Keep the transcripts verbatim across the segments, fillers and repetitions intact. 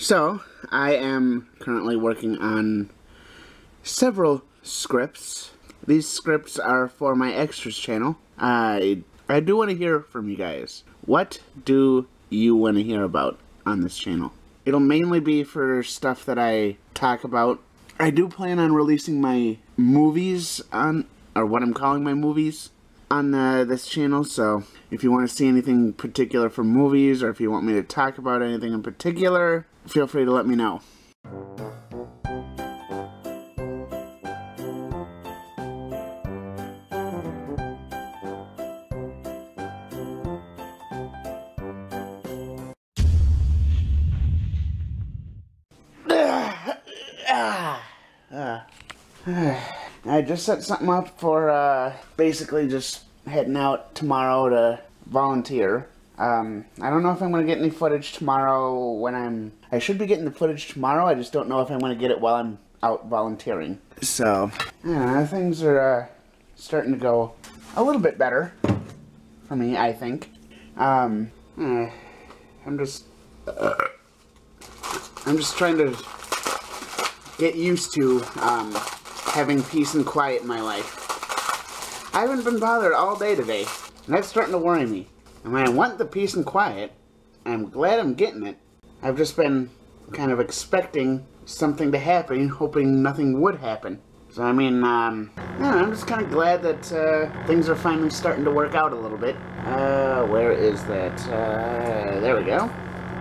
So I am currently working on several scripts. These scripts are for my extras channel. I I do want to hear from you guys. What do you want to hear about on this channel? It'll mainly be for stuff that I talk about. I do plan on releasing my movies on, or what I'm calling my movies, on uh, this channel. So if you want to see anything particular for movies, or if you want me to talk about anything in particular, feel free to let me know. I just set something up for uh, basically just heading out tomorrow to volunteer. Um, I don't know if I'm going to get any footage tomorrow when I'm... I should be getting the footage tomorrow, I just don't know if I'm going to get it while I'm out volunteering. So, yeah, things are uh, starting to go a little bit better for me, I think. Um, I'm just... Uh, I'm just trying to get used to um, having peace and quiet in my life. I haven't been bothered all day today, and that's starting to worry me. And when I want the peace and quiet, I'm glad I'm getting it. I've just been kind of expecting something to happen, hoping nothing would happen. So I mean, um, I don't know, I'm just kind of glad that uh, things are finally starting to work out a little bit. Uh, where is that? Uh, there we go.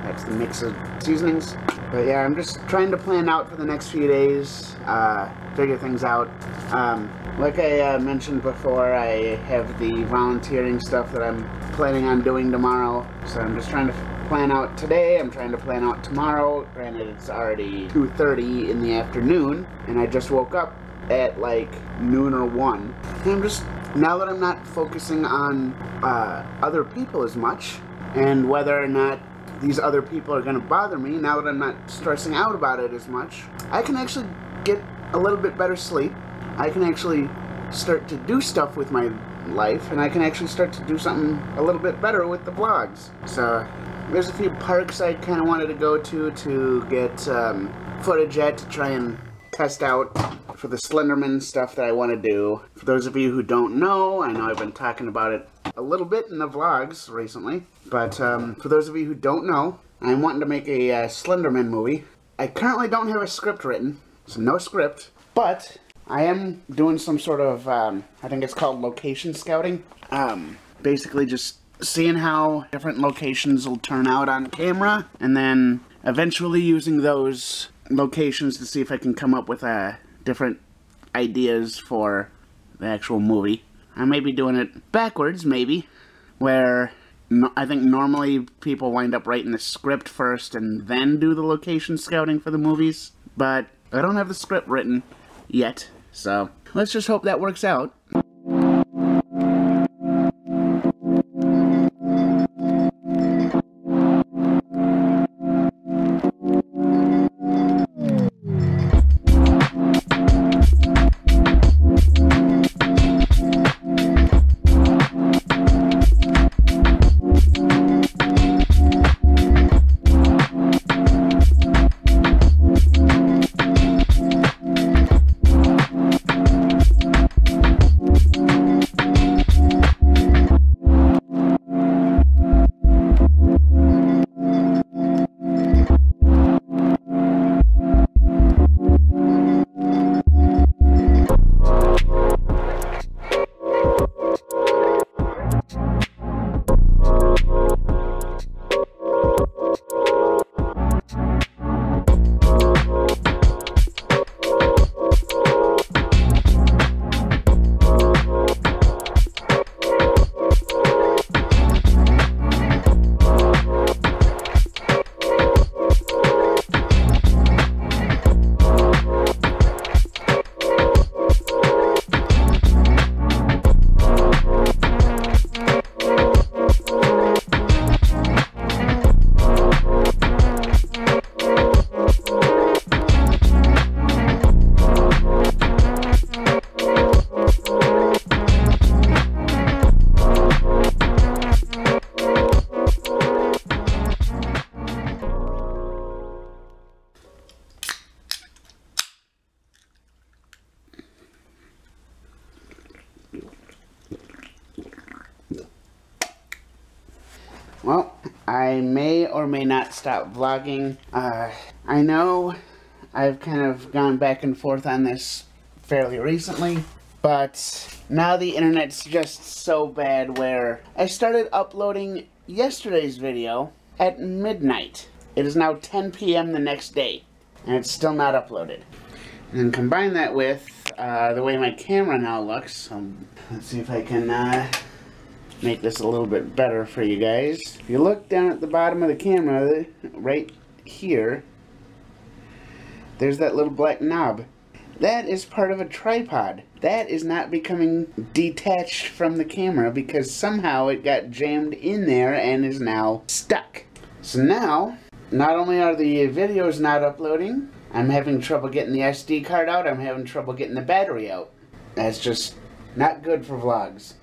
That's the mix of seasonings. But yeah, I'm just trying to plan out for the next few days, uh, figure things out. Um, like I uh, mentioned before, I have the volunteering stuff that I'm planning on doing tomorrow. So I'm just trying to plan out today, I'm trying to plan out tomorrow. Granted, it's already two thirty in the afternoon, and I just woke up at like noon or one. And I'm just, now that I'm not focusing on uh, other people as much, and whether or not these other people are going to bother me, now that I'm not stressing out about it as much, I can actually get a little bit better sleep. I can actually start to do stuff with my life, and I can actually start to do something a little bit better with the vlogs. So there's a few parks I kind of wanted to go to to get um, footage at, to try and test out for the Slenderman stuff that I want to do. For those of you who don't know, I know I've been talking about it a little bit in the vlogs recently, but um, for those of you who don't know, I'm wanting to make a uh, Slenderman movie. I currently don't have a script written, so no script, but I am doing some sort of, um, I think it's called location scouting. Um, basically just seeing how different locations will turn out on camera, and then eventually using those locations to see if I can come up with uh, different ideas for the actual movie. I may be doing it backwards, maybe, where no, I think normally people wind up writing the script first and then do the location scouting for the movies, but I don't have the script written yet, so let's just hope that works out. I may or may not stop vlogging. Uh, I know I've kind of gone back and forth on this fairly recently, but now the internet's just so bad where I started uploading yesterday's video at midnight. It is now ten P M the next day, and it's still not uploaded. And then combine that with uh, the way my camera now looks. Um, let's see if I can uh, make this a little bit better for you guys. If you look down at the bottom of the camera, right here, there's that little black knob. That is part of a tripod. That is not becoming detached from the camera because somehow it got jammed in there and is now stuck. So now, not only are the videos not uploading, I'm having trouble getting the S D card out, I'm having trouble getting the battery out. That's just not good for vlogs.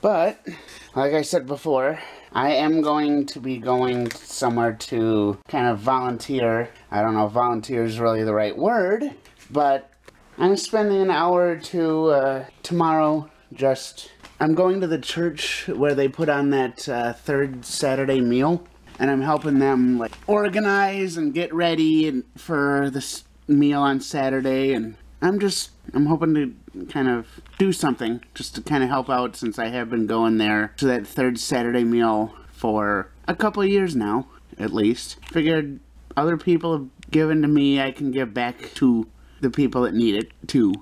But, like I said before, I am going to be going somewhere to kind of volunteer. I don't know if volunteer is really the right word, but I'm spending an hour or two uh, tomorrow just... I'm going to the church where they put on that uh, third Saturday meal, and I'm helping them like organize and get ready and for this meal on Saturday, and I'm just... I'm hoping to kind of do something just to kind of help out since I have been going there to that third Saturday meal for a couple of years now, at least. Figured other people have given to me, I can give back to the people that need it too.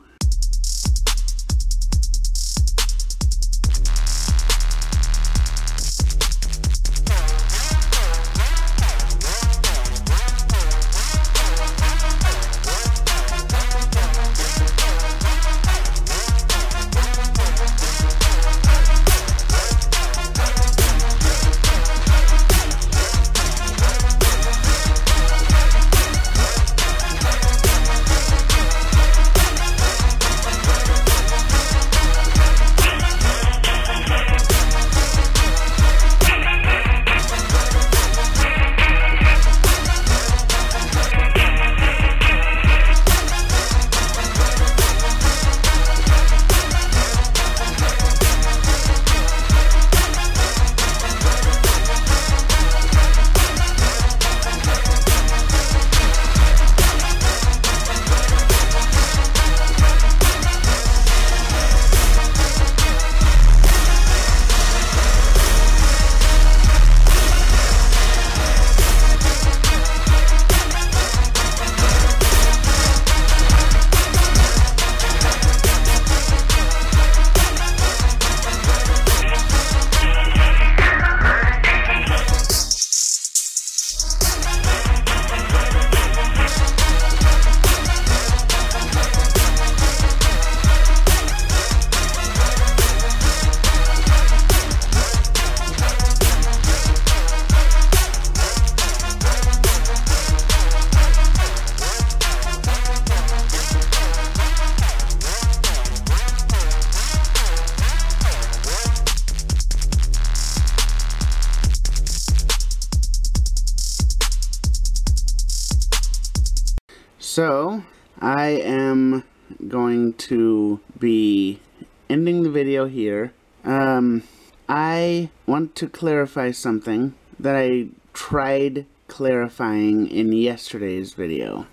So, I am going to be ending the video here. Um, I want to clarify something that I tried clarifying in yesterday's video.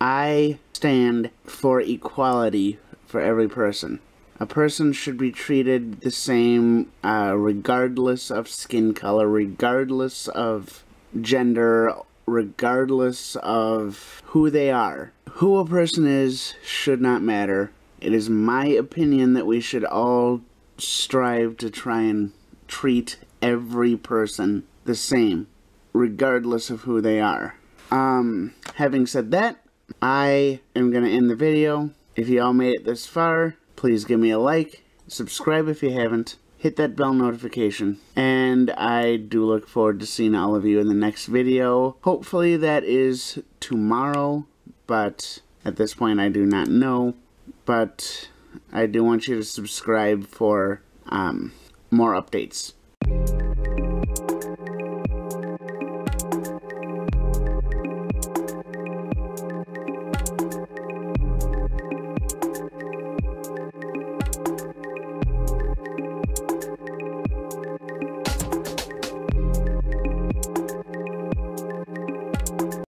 I stand for equality for every person. A person should be treated the same uh, regardless of skin color, regardless of gender, regardless of who they are. Who a person is should not matter. It is my opinion that we should all strive to try and treat every person the same, regardless of who they are. Um, having said that, I am going to end the video. If you all made it this far, please give me a like, subscribe if you haven't, hit that bell notification, and I do look forward to seeing all of you in the next video. Hopefully that is tomorrow, but at this point I do not know, but I do want you to subscribe for um, more updates.